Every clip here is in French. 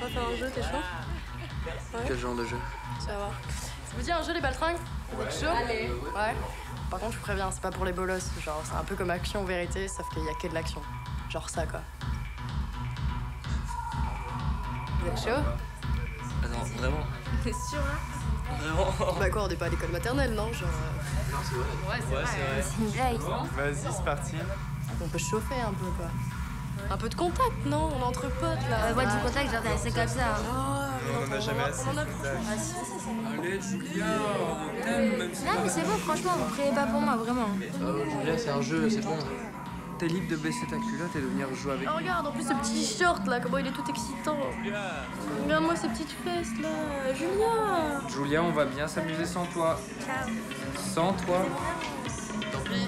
On va faire un jeu, t'es chaud? Ouais. Quel genre de jeu? Ça va. Ça vous dit un jeu, les baltringues? Vous êtes chaud? Allez. Ouais. Par contre, je préviens, c'est pas pour les bolosses. Genre, c'est un peu comme action vérité, sauf qu'il y a que de l'action. Genre ça, quoi. Vous êtes chaud? Non, vraiment. T'es sûr, hein? Vraiment. Bah quoi, on n'est pas à l'école maternelle, non? Genre... Non, c'est vrai. Ouais, c'est vrai. C'est une blague, non? Vas-y, c'est parti. On peut se chauffer un peu, quoi. Un peu de contact, non? On est entre potes, là. Ouais, du contact, genre, c'est comme ça. On en a jamais assez. Allez, Julia, on t'aime, même si... Non, mais c'est bon, franchement, vous priez pas pour moi, vraiment. Julia, c'est un jeu, c'est bon. T'es libre de baisser ta culotte et de venir jouer avec nous. Oh, regarde, en plus, ce petit short, là, comment il est tout excitant. Julia. Regarde-moi ces petites fesses, là. Julia. Julia, on va bien s'amuser sans toi. Ciao. Sans toi. Tant pis.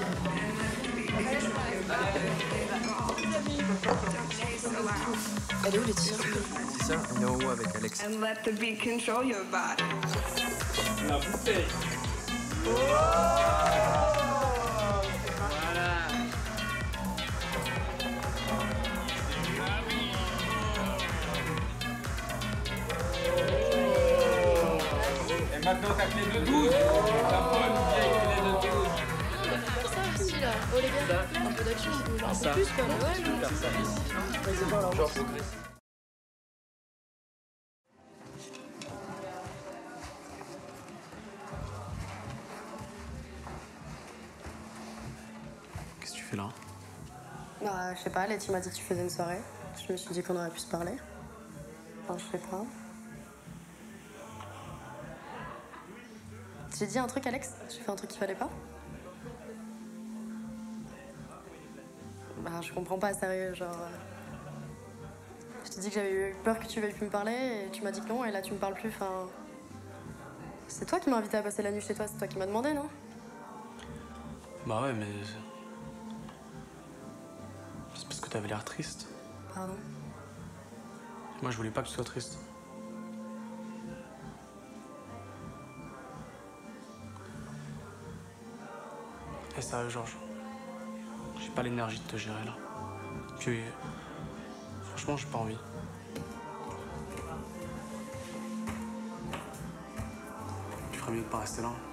Elle est où, Letty? C'est ça, on est en haut avec Alex. And let the beat control your body. La bouteille. Maintenant, t'as clé de 12. La bonne vieille clé de 12. Ça aussi, là. Oh, les gars, un peu d'action. Un peu plus, quoi. Ouais, non, c'est ça. Vas-y, voir, alors. Genre progressif. Qu'est-ce que tu fais là? Bah, je sais pas. Letty m'a dit que tu faisais une soirée. Je me suis dit qu'on aurait pu se parler. Enfin, je sais pas. J'ai dit un truc, Alex? J'ai fait un truc qu'il fallait pas? Bah, je comprends pas, sérieux, genre... Je t'ai dit que j'avais eu peur que tu veuilles plus me parler, et tu m'as dit que non, et là, tu me parles plus, enfin... C'est toi qui m'as invité à passer la nuit chez toi, c'est toi qui m'as demandé, non? Bah ouais, mais... C'est parce que t'avais l'air triste. Pardon? Moi, je voulais pas que tu sois triste. Et ça, Georges, j'ai pas l'énergie de te gérer là. Puis, franchement, j'ai pas envie. Tu ferais mieux de pas rester là.